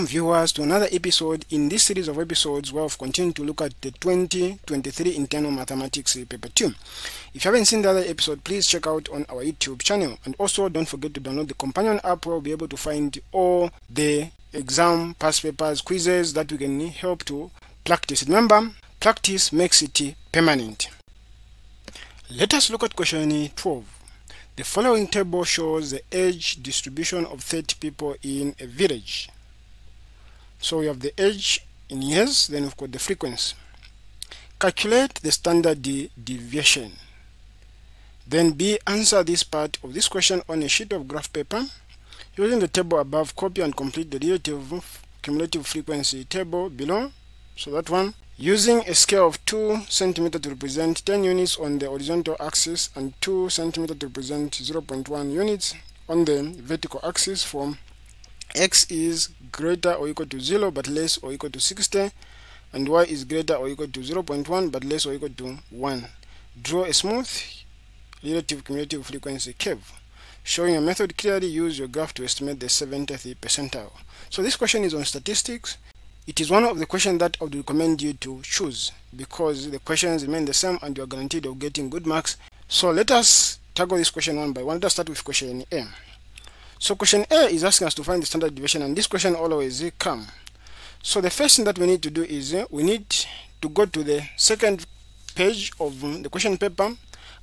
Welcome viewers to another episode in this series of episodes where we've continued to look at the 2023 Internal Mathematics Paper 2. If you haven't seen the other episode, please check out on our YouTube channel, and also don't forget to download the companion app where we'll be able to find all the exam past papers, quizzes that we can help to practice. Remember, practice makes it permanent. Let us look at question 12. The following table shows the age distribution of 30 people in a village. So we have the age in years, then we've got the frequency. Calculate the standard deviation. Then B, answer this part of this question on a sheet of graph paper. Using the table above, copy and complete the relative cumulative frequency table below. So that one. Using a scale of 2 cm to represent 10 units on the horizontal axis and 2 cm to represent 0.1 units on the vertical axis, from x is greater or equal to 0 but less or equal to 60, and y is greater or equal to 0.1 but less or equal to 1. Draw a smooth relative cumulative frequency curve. Showing your method clearly, use your graph to estimate the 70th percentile. So this question is on statistics. It is one of the questions that I would recommend you to choose, because the questions remain the same and you are guaranteed of getting good marks. So let us tackle this question one by one. Let us start with question A. So question A is asking us to find the standard deviation, and this question always comes. So the first thing that we need to do is we need to go to the second page of the question paper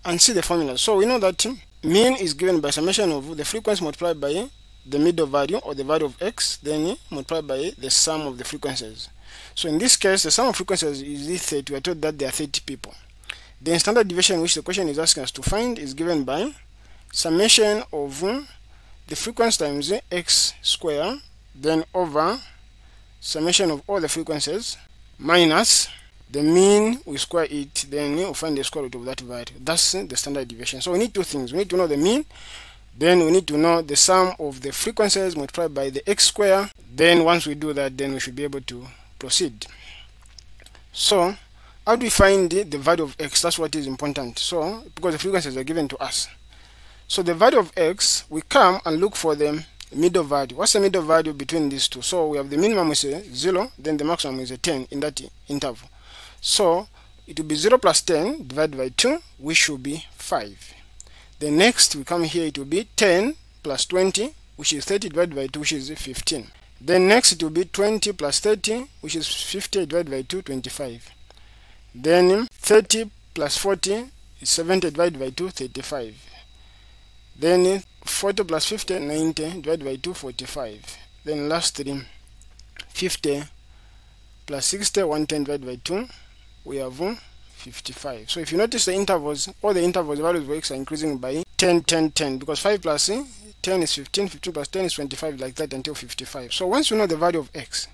and see the formula. So we know that mean is given by summation of the frequency multiplied by the middle value or the value of x, then multiplied by the sum of the frequencies. So in this case, the sum of frequencies is this 30. We are told that there are 30 people. Then standard deviation, which the question is asking us to find, is given by summation of the frequency times x square, then over summation of all the frequencies minus the mean. We square it, then we find the square root of that value. That's the standard deviation. So we need two things. We need to know the mean. Then we need to know the sum of the frequencies multiplied by the x square. Then once we do that, then we should be able to proceed. So how do we find the value of x? That's what is important. So because the frequencies are given to us. So the value of x, we come and look for the middle value. What's the middle value between these two? So we have the minimum is a 0, then the maximum is a 10 in that interval. So it will be 0 plus 10 divided by 2, which should be 5. The next we come here, it will be 10 plus 20, which is 30, divided by 2, which is 15. Then next it will be 20 plus 30, which is 50, divided by 2, 25. Then 30 plus 40 is 70, divided by 2, 35. Then 40 plus 50, 90, divided by 2, 45. Then lastly, 50 plus 60, 110, divided by 2, we have 55. So if you notice the intervals, all the intervals values of x are increasing by 10, 10, 10, because 5 plus 10 is 15, 15 plus 10 is 25, like that until 55. So once you know the value of x,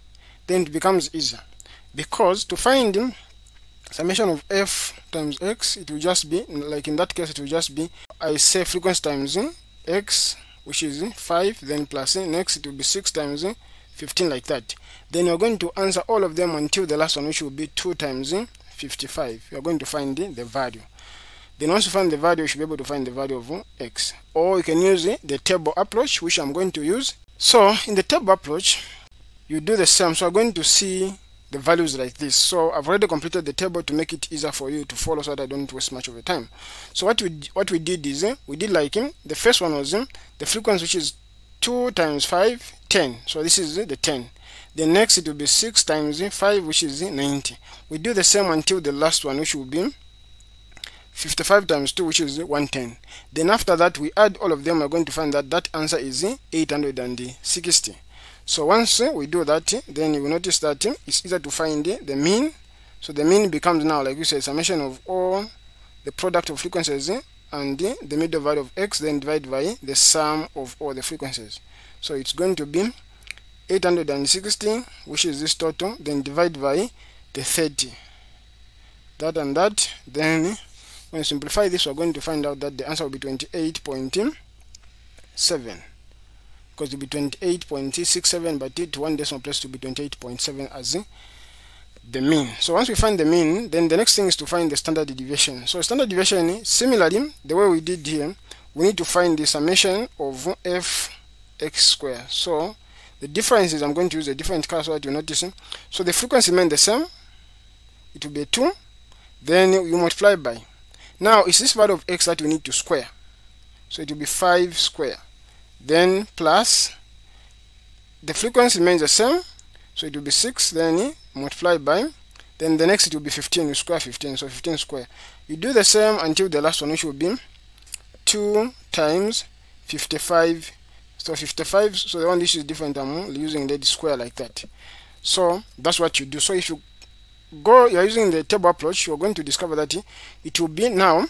then it becomes easier, because to find summation of f times x, it will just be, like in that case, it will just be, I say frequency times x, which is 5, then plus next it will be 6 times 15, like that. Then you're going to answer all of them until the last one, which will be 2 times 55. You are going to find the value. Then once you find the value, you should be able to find the value of x. Or you can use the table approach, which I'm going to use. So in the table approach, you do the same. So I'm going to see the values like this. So I've already completed the table to make it easier for you to follow, so that I don't waste much of the time. So what we did is we did like the first one was the frequency, which is 2 times 5, 10. So this is the 10. The next it will be 6 times 5, which is 90. We do the same until the last one, which will be 55 times 2, which is 110. Then after that, we add all of them. We're going to find that that answer is 860. So once we do that, then you will notice that it's easier to find the mean. So the mean becomes now, like we said, summation of all the product of frequencies and the middle value of x, then divided by the sum of all the frequencies. So it's going to be 860, which is this total, then divide by the 30, that and that. Then when you simplify this, we're going to find out that the answer will be 28.7, because it will be 28.67, but it one decimal place to be 28.7 as the mean. So once we find the mean, then the next thing is to find the standard deviation. So standard deviation, similarly, the way we did here, we need to find the summation of f x square. So The difference is I'm going to use a different color so that you're noticing. So the frequency remains the same. It will be a 2. Then you multiply by. Now it's this value of x that we need to square. So it will be 5 square. Then plus. The frequency remains the same. So it will be 6. Then you multiply by. Then the next it will be 15. You square 15. So 15 square. You do the same until the last one, which will be 2 times 55. So 55, so the one this is different, I'm using the square like that. So that's what you do. So if you go, you're using the table approach, you're going to discover that it will be now,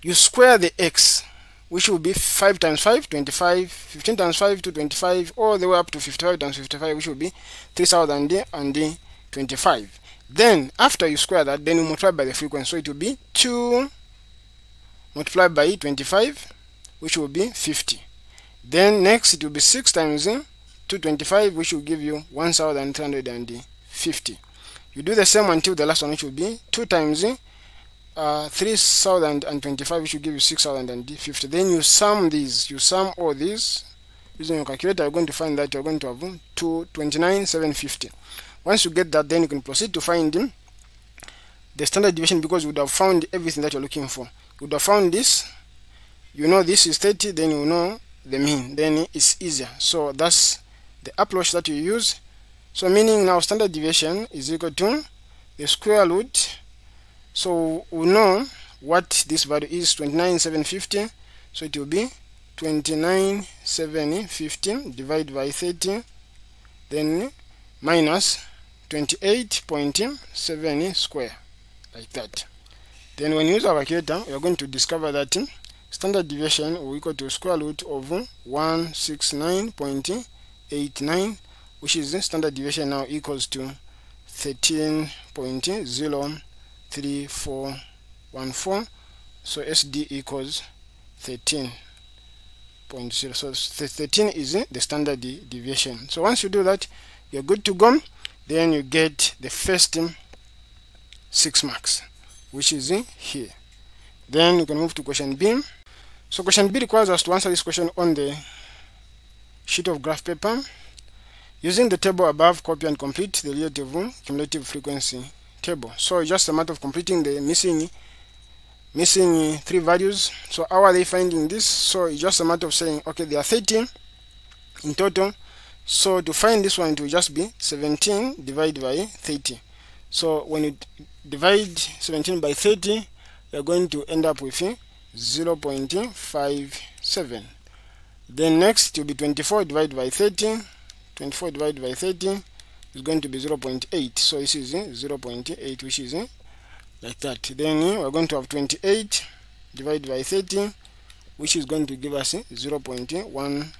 you square the x, which will be 5 times 5, 25, 15 times 5 to 25, all the way up to 55 times 55, which will be 3025. Then after you square that, then you multiply by the frequency. So it will be 2 multiplied by 25, which will be 50. Then next it will be 6 times 225, which will give you 1350. You do the same until the last one, which will be 2 times 3025, which will give you 6050. Then you sum these, you sum all these using your calculator. You're going to find that you're going to have 229,750. Once you get that, then you can proceed to find the standard deviation, because you would have found everything that you're looking for. You would have found this, you know this is 30, then you know the mean, then it's easier. So that's the approach that you use. So meaning now standard deviation is equal to the square root. So we know what this value is, 29,750. So it will be 29,750 divided by 30, then minus 28.7 square, like that. Then when you use our calculator, you're going to discover that standard deviation will equal to square root of 169.89, which is the standard deviation now equals to 13.03414. So SD equals 13.0. So 13 is the standard deviation. So once you do that, you're good to go. Then you get the first 6 marks, which is here. Then you can move to question B. So question B requires us to answer this question on the sheet of graph paper. Using the table above, copy and complete the relative cumulative frequency table. So it's just a matter of completing the missing 3 values. So how are they finding this? So it's just a matter of saying, okay, there are 13 in total. So to find this one, it will just be 17 divided by 30. So when you divide 17 by 30, you're going to end up with 0.57. Then next it will be 24 divided by 30. 24 divided by 30 is going to be 0.8. So this is 0.8, which is like that. Then we're going to have 28 divided by 30, which is going to give us 0.93.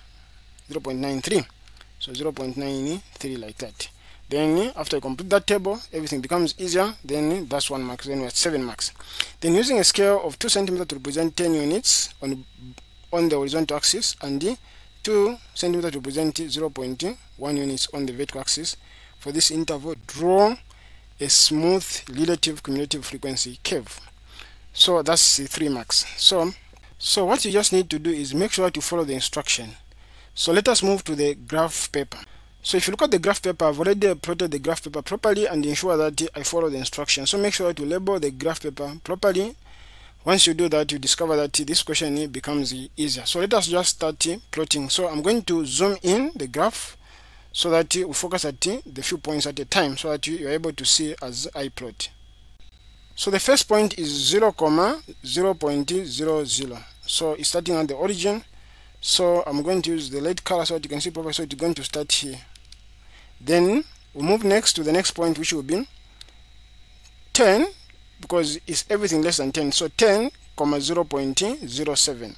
So 0.93, like that. Then after you complete that table, everything becomes easier. Then that's 1 mark. Then we're at 7 marks. Then using a scale of 2 cm to represent 10 units on the horizontal axis, and 2 cm to represent 0.1 units on the vertical axis. For this interval, draw a smooth relative cumulative frequency curve. So that's 3 marks. So what you just need to do is make sure that you follow the instruction. So let us move to the graph paper. So if you look at the graph paper, I've already plotted the graph paper properly and ensure that I follow the instructions. So make sure that you label the graph paper properly. Once you do that, you discover that this question becomes easier. So let us just start plotting. So I'm going to zoom in the graph so that we focus at the few points at a time, so that you're able to see as I plot. So the first point is 0,0.00. So it's starting at the origin. So I'm going to use the light color so that you can see properly. So it's going to start here. Then we move next to the next point, which will be 10, because it's everything less than 10. So 10,0.07.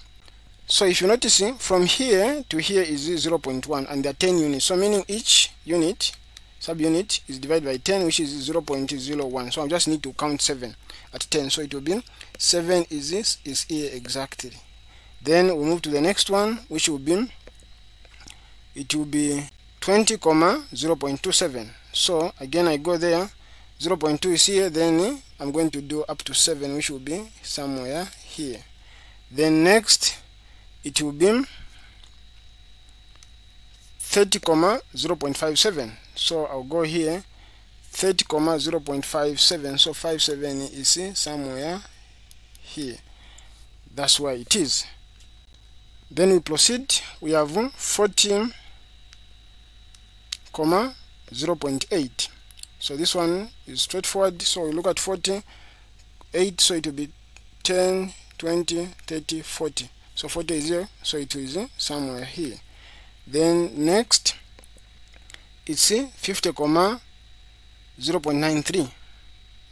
So if you notice, from here to here is 0.1, and there are 10 units. So meaning each unit, subunit, is divided by 10, which is 0.01. So I just need to count 7 at 10. So it will be 7 is this, is here exactly. Then we move to the next one, which will be 20,0.27. So again, I go there, 0.2 is here. Then I'm going to do up to 7, which will be somewhere here. Then next it will be 30, 0.57. So I'll go here 30, 0.57. So 57 is somewhere here. That's where it is. Then we proceed. We have 40, 0.8. So this one is straightforward. So we look at 48. So it will be 10, 20, 30, 40. So 40 is here. So it is somewhere here. Then next, it's 50, 0.93.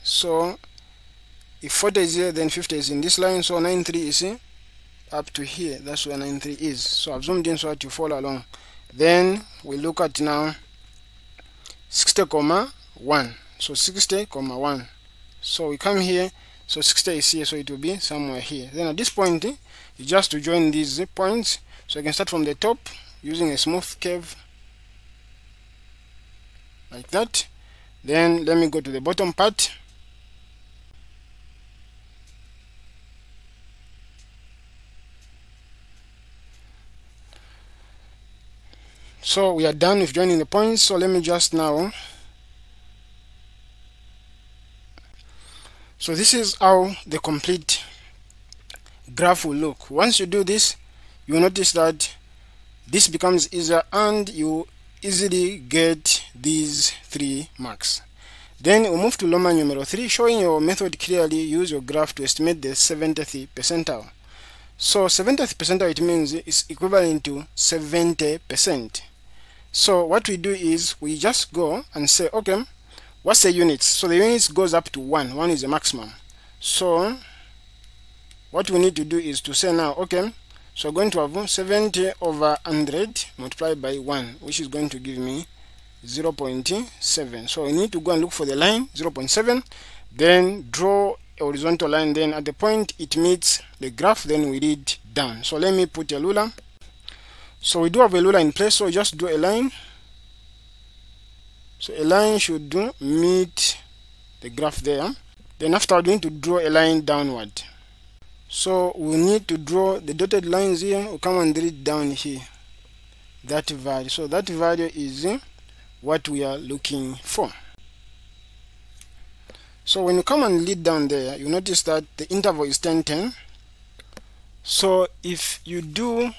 So if 40 is here, then 50 is in this line. So 93 is up to here. That's where 93 is. So I've zoomed in so that you follow along. Then we look at now 60, 1. So 60, 1. So we come here. So 60 is here. So it will be somewhere here. Then at this point, you just to join these points. So you can start from the top using a smooth curve like that. Then let me go to the bottom part. So we are done with joining the points. So let me just now. So this is how the complete graph will look. Once you do this, you will notice that this becomes easier and you easily get these 3 marks. Then we move to Loma numero 3, showing your method clearly. Use your graph to estimate the 70th percentile. So 70th percentile, it means it's equivalent to 70%. So what we do is we just go and say, okay, what's the units? So the units goes up to 1. 1 is the maximum. So what we need to do is to say now, okay, so I'm going to have 70/100 multiplied by 1, which is going to give me 0.7. So we need to go and look for the line 0.7, then draw a horizontal line. Then at the point it meets the graph, then we read down. So let me put a ruler. So we do have a ruler in place. So just draw a line. So a line should meet the graph there. Then after, we need to draw a line downward. So we need to draw the dotted lines here. We'll come and read down here that value. So that value is what we are looking for. So when you come and read down there, you notice that the interval is 10, 10. So if you do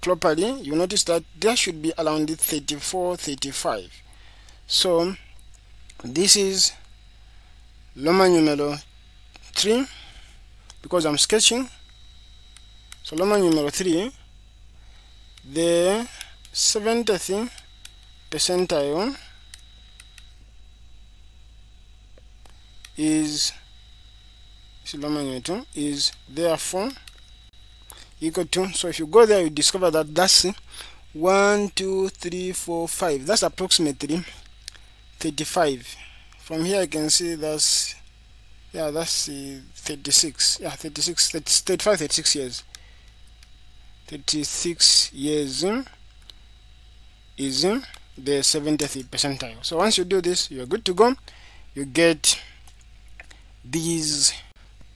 properly, you notice that there should be around 34, 35. So this is Loma numero 3. Because I'm sketching, so Loma numero 3, the 70th percentile is therefore equal to. So if you go there, you discover that that's 1, 2, 3, 4, 5. That's approximately 35. From here, I can see that's. Yeah, that's 36. Yeah, 36, 35, 36 years. 36 years is the 70th percentile. So once you do this, you're good to go. You get these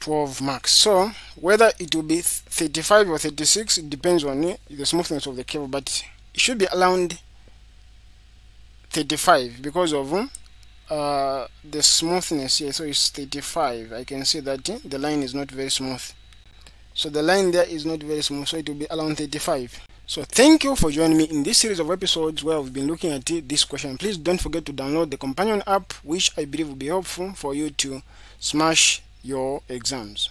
12 marks. So whether it will be 35 or 36, it depends on the smoothness of the curve, but it should be around 35 because of the smoothness here. So it's 35. I can see that the line is not very smooth. So the line there is not very smooth. So it will be around 35. So thank you for joining me in this series of episodes where we've been looking at this question. Please don't forget to download the companion app, which I believe will be helpful for you to smash your exams.